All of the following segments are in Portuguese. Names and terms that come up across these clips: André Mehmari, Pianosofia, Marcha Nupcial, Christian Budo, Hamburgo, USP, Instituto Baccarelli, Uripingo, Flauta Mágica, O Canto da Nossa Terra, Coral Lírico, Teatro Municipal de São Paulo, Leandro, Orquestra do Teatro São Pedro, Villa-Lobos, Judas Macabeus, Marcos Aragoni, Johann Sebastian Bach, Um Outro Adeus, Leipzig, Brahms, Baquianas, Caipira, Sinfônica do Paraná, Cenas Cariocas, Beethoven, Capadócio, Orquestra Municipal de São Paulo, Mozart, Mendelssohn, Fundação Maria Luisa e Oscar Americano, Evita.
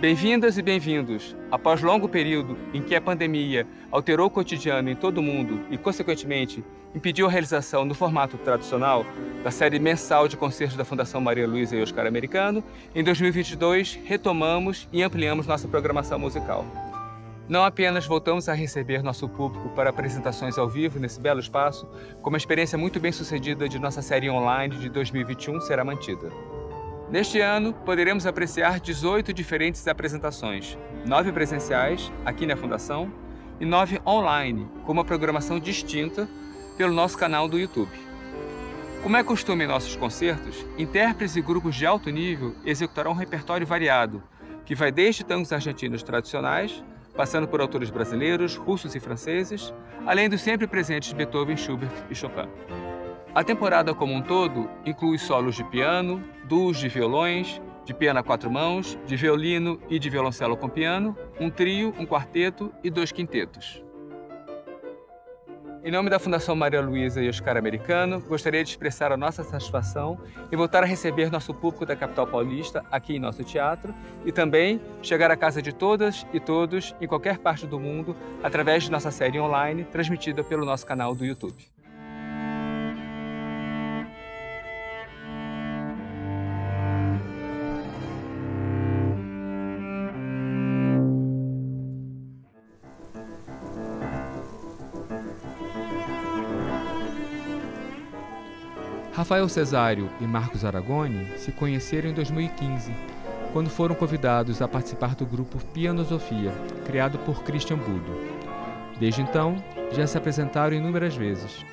Bem-vindas e bem-vindos. Após longo período em que a pandemia alterou o cotidiano em todo o mundo e, consequentemente, impediu a realização no formato tradicional da série mensal de concertos da Fundação Maria Luisa e Oscar Americano, em 2022 retomamos e ampliamos nossa programação musical. Não apenas voltamos a receber nosso público para apresentações ao vivo nesse belo espaço, como a experiência muito bem sucedida de nossa série online de 2021 será mantida. Neste ano, poderemos apreciar 18 diferentes apresentações, 9 presenciais, aqui na Fundação, e 9 online, com uma programação distinta pelo nosso canal do YouTube. Como é costume em nossos concertos, intérpretes e grupos de alto nível executarão um repertório variado, que vai desde tangos argentinos tradicionais, passando por autores brasileiros, russos e franceses, além dos sempre presentes Beethoven, Schubert e Chopin. A temporada como um todo inclui solos de piano, duos de violões, de piano a quatro mãos, de violino e de violoncelo com piano, um trio, um quarteto e 2 quintetos. Em nome da Fundação Maria Luisa e Oscar Americano, gostaria de expressar a nossa satisfação em voltar a receber nosso público da capital paulista aqui em nosso teatro e também chegar à casa de todas e todos em qualquer parte do mundo através de nossa série online transmitida pelo nosso canal do YouTube. Rafael Cesário e Marcos Aragoni se conheceram em 2015, quando foram convidados a participar do grupo Pianosofia, criado por Christian Budo. Desde então, já se apresentaram inúmeras vezes.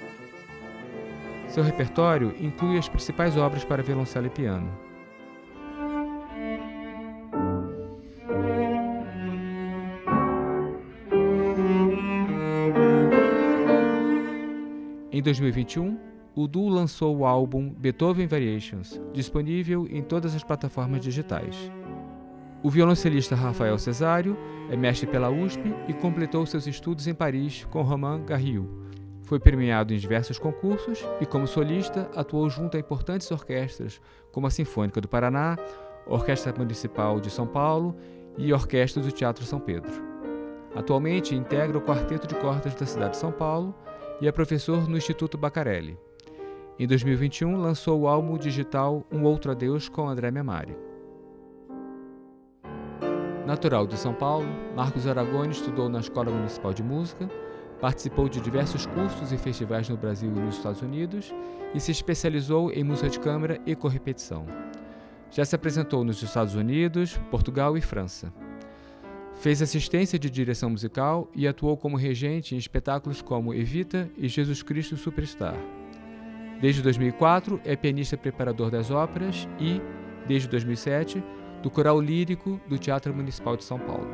Seu repertório inclui as principais obras para violoncelo e piano. Em 2021, o duo lançou o álbum Beethoven Variations, disponível em todas as plataformas digitais. O violoncelista Rafael Cesário é mestre pela USP e completou seus estudos em Paris com Romain Garioud. Foi premiado em diversos concursos e, como solista, atuou junto a importantes orquestras como a Sinfônica do Paraná, Orquestra Municipal de São Paulo e Orquestra do Teatro São Pedro. Atualmente integra o Quarteto de Cordas da Cidade de São Paulo e é professor no Instituto Baccarelli. Em 2021, lançou o álbum digital Um Outro Adeus com André Mehmari. Natural de São Paulo, Marcos Aragoni estudou na Escola Municipal de Música, participou de diversos cursos e festivais no Brasil e nos Estados Unidos e se especializou em música de câmara e correpetição. Já se apresentou nos Estados Unidos, Portugal e França. Fez assistência de direção musical e atuou como regente em espetáculos como Evita e Jesus Cristo Superstar. Desde 2004, é pianista preparador das óperas e, desde 2007, do Coral Lírico do Teatro Municipal de São Paulo.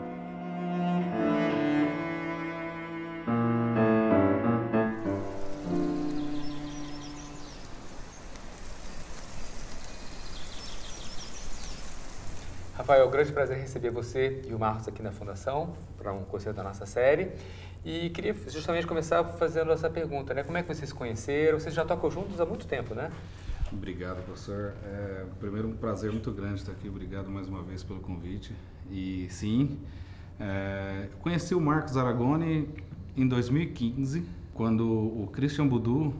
Rafael, é um grande prazer receber você e o Marcos aqui na Fundação para um concerto da nossa série. E queria justamente começar fazendo essa pergunta, né? Como é que vocês se conheceram? Vocês já tocam juntos há muito tempo, né? Obrigado, professor. Primeiro, um prazer muito grande estar aqui. Obrigado mais uma vez pelo convite. E sim, conheci o Marcos Aragoni em 2015, quando o Christian Budo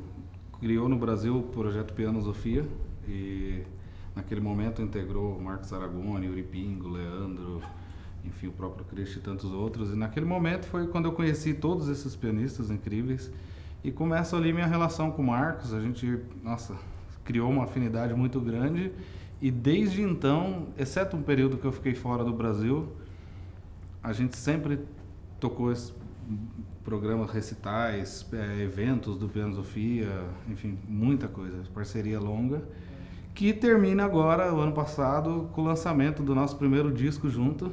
criou no Brasil o projeto Pianosofia. E naquele momento integrou o Marcos Aragoni, Uripingo, Leandro, enfim, o próprio Christian e tantos outros. E naquele momento foi quando eu conheci todos esses pianistas incríveis e começa ali minha relação com o Marcos. A gente, nossa, criou uma afinidade muito grande e desde então, exceto um período que eu fiquei fora do Brasil, a gente sempre tocou esses programas, recitais, eventos do Pianosofia, enfim, muita coisa, parceria longa, que termina agora, o ano passado, com o lançamento do nosso primeiro disco junto,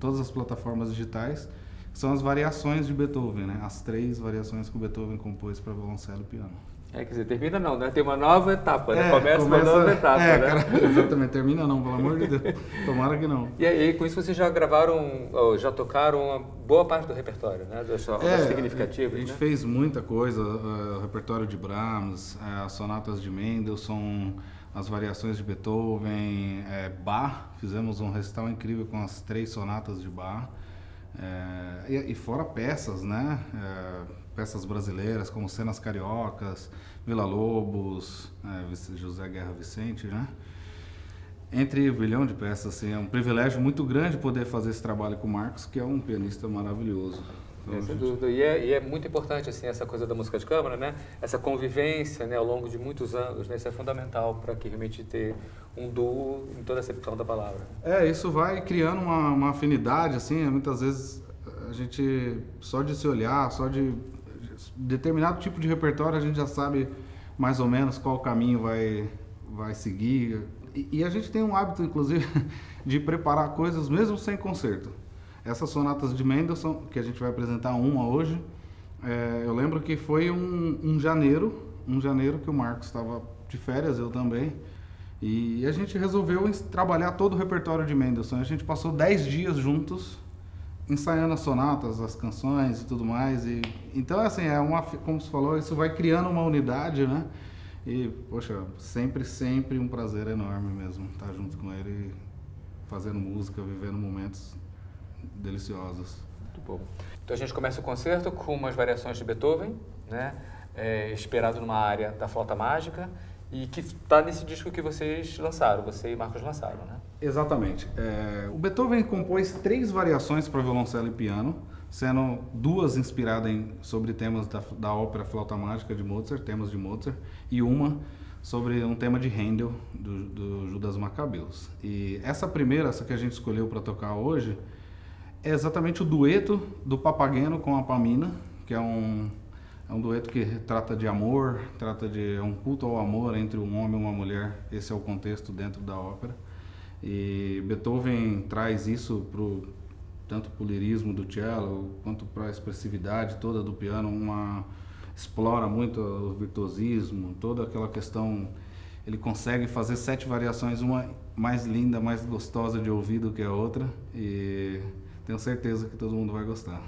todas as plataformas digitais, que são as Variações de Beethoven, né? As 3 variações que o Beethoven compôs para violoncelo e piano. Quer dizer, termina não, né? Tem uma nova etapa, né? Começa uma nova etapa, né? Cara, exatamente, termina não, pelo amor de Deus, tomara que não. E aí, com isso vocês já gravaram, ou já tocaram uma boa parte do repertório, né? Das significativas, a gente fez muita coisa, repertório de Brahms, sonatas de Mendelssohn, as variações de Beethoven, Bach, fizemos um recital incrível com as 3 sonatas de Bach, e fora peças, né? Peças brasileiras, como Cenas Cariocas, Villa-Lobos, José Guerra Vicente, né? Entre um bilhão de peças, assim, é um privilégio muito grande poder fazer esse trabalho com o Marcos, que é um pianista maravilhoso. Então, sem dúvida. E é muito importante, assim, essa coisa da música de câmara, né? Essa convivência, né, ao longo de muitos anos, né? Isso é fundamental para que realmente ter um duo em toda a acepção da palavra. É, isso vai criando uma afinidade, assim, muitas vezes a gente, só de se olhar, só de determinado tipo de repertório, a gente já sabe mais ou menos qual caminho vai seguir. E a gente tem um hábito, inclusive, de preparar coisas mesmo sem concerto. Essas sonatas de Mendelssohn, que a gente vai apresentar uma hoje, eu lembro que foi um janeiro que o Marcos estava de férias, eu também, e a gente resolveu trabalhar todo o repertório de Mendelssohn. A gente passou 10 dias juntos, ensaiando as sonatas, as canções e tudo mais. E então, assim, como você falou, isso vai criando uma unidade, né? E, poxa, sempre um prazer enorme mesmo estar junto com ele, fazendo música, vivendo momentos deliciosos. Muito bom. Então a gente começa o concerto com umas variações de Beethoven, né? Inspirado numa área da Flauta Mágica, e que está nesse disco que vocês lançaram, você e Marcos lançaram, né? Exatamente. O Beethoven compôs 3 variações para violoncelo e piano, sendo 2 inspiradas sobre temas da ópera Flauta Mágica de Mozart, temas de Mozart, e uma sobre um tema de Handel, do Judas Macabeus. E essa primeira, essa que a gente escolheu para tocar hoje, é exatamente o dueto do Papageno com a Pamina, que é um dueto que trata de amor, trata de um culto ao amor entre um homem e uma mulher. Esse é o contexto dentro da ópera. E Beethoven traz isso tanto para o lirismo do cello, quanto para a expressividade toda do piano. Explora muito o virtuosismo, toda aquela questão. Ele consegue fazer 7 variações, uma mais linda, mais gostosa de ouvir do que a outra. E tenho certeza que todo mundo vai gostar.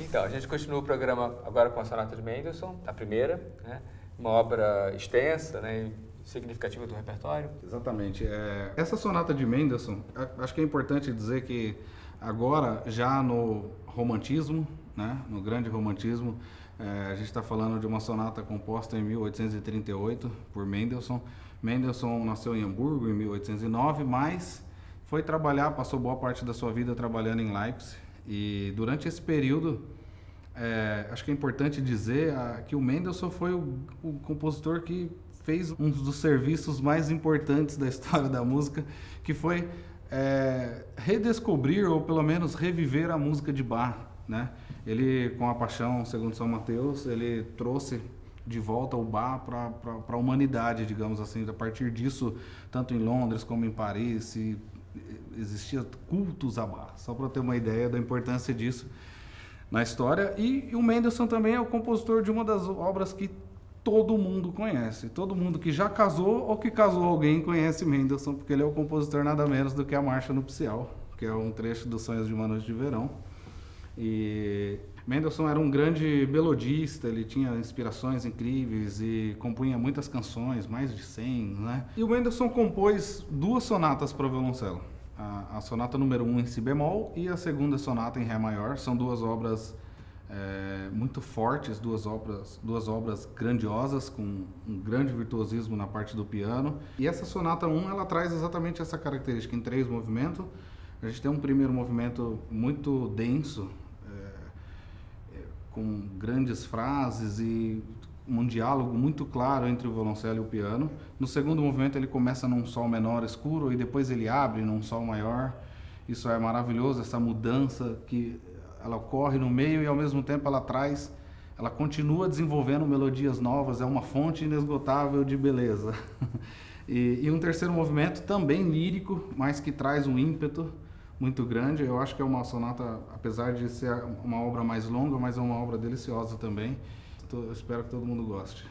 Então, a gente continua o programa agora com a Sonata de Mendelssohn, a primeira, né? Uma obra extensa, né? Significativa do repertório. Exatamente. Essa Sonata de Mendelssohn, acho que é importante dizer que agora, já no romantismo, né? No grande romantismo, a gente está falando de uma sonata composta em 1838 por Mendelssohn. Mendelssohn nasceu em Hamburgo em 1809, mas foi trabalhar, passou boa parte da sua vida trabalhando em Leipzig. E durante esse período, acho que é importante dizer que o Mendelssohn foi o compositor que fez um dos serviços mais importantes da história da música, que foi redescobrir, ou pelo menos reviver, a música de Bach, né? Ele, com a Paixão segundo São Mateus, ele trouxe de volta o Bach para a humanidade, digamos assim. A partir disso, tanto em Londres como em Paris, existiam cultos a Bach, só para ter uma ideia da importância disso na história. E o Mendelssohn também é o compositor de uma das obras que todo mundo conhece. Todo mundo que já casou ou que casou alguém conhece Mendelssohn, porque ele é o compositor nada menos do que a Marcha Nupcial, que é um trecho dos Sonhos de uma Noite de Verão. E Mendelssohn era um grande melodista, ele tinha inspirações incríveis e compunha muitas canções, mais de 100, né? E o Mendelssohn compôs duas sonatas para violoncelo, a sonata número 1 em si bemol e a segunda sonata em ré maior. São duas obras muito fortes, duas obras grandiosas, com um grande virtuosismo na parte do piano. E essa sonata 1, ela traz exatamente essa característica. Em três movimentos, a gente tem um primeiro movimento muito denso, com grandes frases e um diálogo muito claro entre o violoncelo e o piano. No segundo movimento, ele começa num sol menor escuro e depois ele abre num sol maior. Isso é maravilhoso, essa mudança que ela ocorre no meio e ao mesmo tempo ela continua desenvolvendo melodias novas, é uma fonte inesgotável de beleza. E um terceiro movimento, também lírico, mas que traz um ímpeto muito grande. Eu acho que é uma sonata, apesar de ser uma obra mais longa, mas é uma obra deliciosa também. Eu espero que todo mundo goste.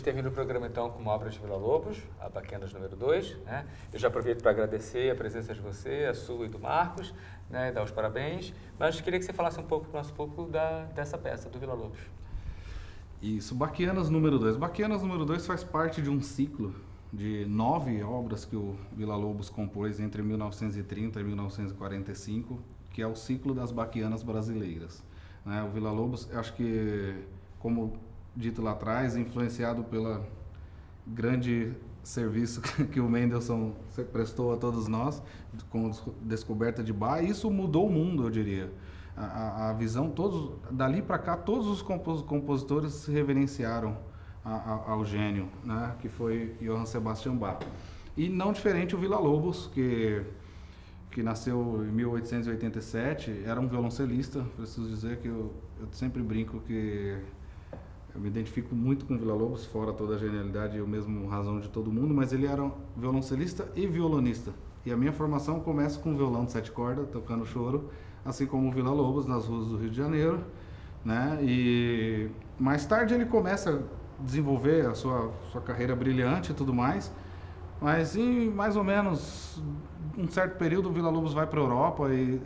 gente termina o programa, então, com uma obra de Villa-Lobos, a Baquendas número 2. Né? Eu já aproveito para agradecer a presença de você, a sua e do Marcos, né, e dar os parabéns. Mas queria que você falasse um pouco para o nosso público dessa peça, do Villa-Lobos. Isso, Baquendas número 2. Baquendas número 2 faz parte de um ciclo de 9 obras que o Villa-Lobos compôs entre 1930 e 1945, que é o ciclo das Baquianas brasileiras. Né? O Villa-Lobos, acho que, como dito lá atrás, influenciado pelo grande serviço que o Mendelssohn prestou a todos nós, com a descoberta de Bach, isso mudou o mundo, eu diria. A visão, todos, dali para cá, todos os compositores se reverenciaram ao gênio, né, que foi Johann Sebastian Bach. E não diferente o Villa-Lobos, que nasceu em 1887, era um violoncelista, preciso dizer que eu sempre brinco que eu me identifico muito com Villa-Lobos, fora toda a genialidade e o mesmo razão de todo mundo, mas ele era um violoncelista e violonista. E a minha formação começa com violão de 7 cordas, tocando choro, assim como o Villa-Lobos, nas ruas do Rio de Janeiro, né? E mais tarde ele começa a desenvolver a sua carreira brilhante e tudo mais, mas em mais ou menos um certo período o Villa-Lobos vai para a Europa e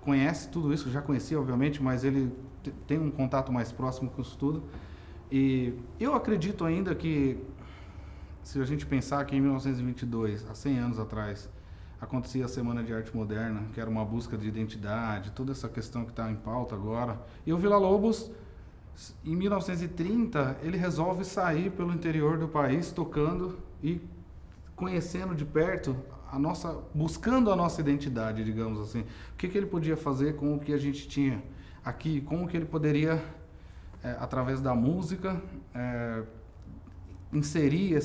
conhece tudo isso, já conhecia obviamente, mas ele tem um contato mais próximo com isso tudo. E eu acredito ainda que, se a gente pensar que em 1922, há 100 anos atrás, acontecia a Semana de Arte Moderna, que era uma busca de identidade, toda essa questão que está em pauta agora. E o Villa-Lobos, em 1930, ele resolve sair pelo interior do país, tocando e conhecendo de perto, buscando a nossa identidade, digamos assim. O que ele podia fazer com o que a gente tinha aqui, como que ele poderia, através da música, inserir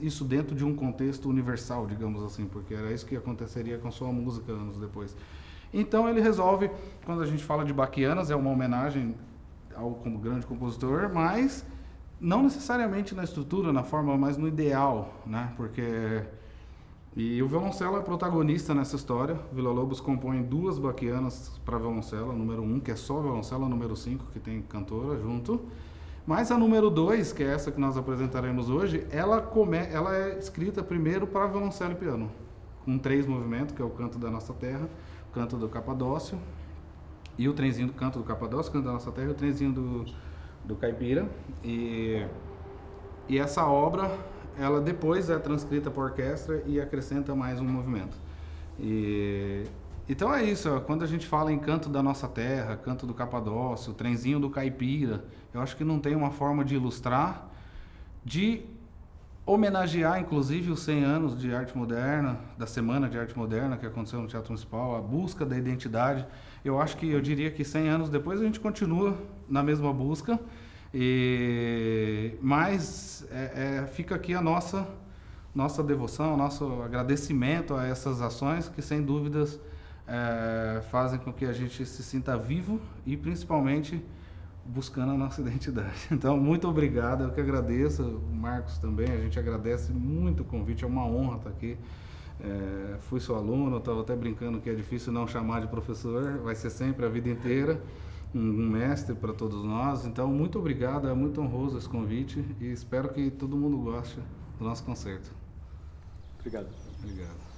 isso dentro de um contexto universal, digamos assim, porque era isso que aconteceria com sua música anos depois. Então ele resolve, quando a gente fala de Baquianas, é uma homenagem ao como grande compositor, mas não necessariamente na estrutura, na forma, mas no ideal, né? Porque e o violoncelo é protagonista nessa história. Villa-Lobos compõe 2 Baquianas para violoncelo, a número 1, que é só violoncelo, a número 5, que tem cantora junto. Mas a número 2, que é essa que nós apresentaremos hoje, ela é escrita primeiro para violoncelo e piano, com 3 movimentos, que é o Canto da Nossa Terra, o Canto do Capadócio, e o trenzinho do Canto do Capadócio, o Canto da Nossa Terra e o trenzinho do Caipira. E essa obra, ela depois é transcrita para a orquestra e acrescenta mais um movimento. Então é isso, ó. Quando a gente fala em Canto da Nossa Terra, Canto do Capadócio, Trenzinho do Caipira, eu acho que não tem uma forma de ilustrar, de homenagear inclusive os 100 anos de arte moderna, da Semana de Arte Moderna que aconteceu no Teatro Municipal, a busca da identidade. Eu acho que, eu diria que 100 anos depois a gente continua na mesma busca. Mas fica aqui a nossa devoção, nosso agradecimento a essas ações que, sem dúvidas, fazem com que a gente se sinta vivo e, principalmente, buscando a nossa identidade. Então, muito obrigado, eu que agradeço, o Marcos também, a gente agradece muito o convite, é uma honra estar aqui. Fui seu aluno, estava até brincando que é difícil não chamar de professor, vai ser sempre a vida inteira. Um mestre para todos nós, então muito obrigado, é muito honroso esse convite e espero que todo mundo goste do nosso concerto. Obrigado. Obrigado.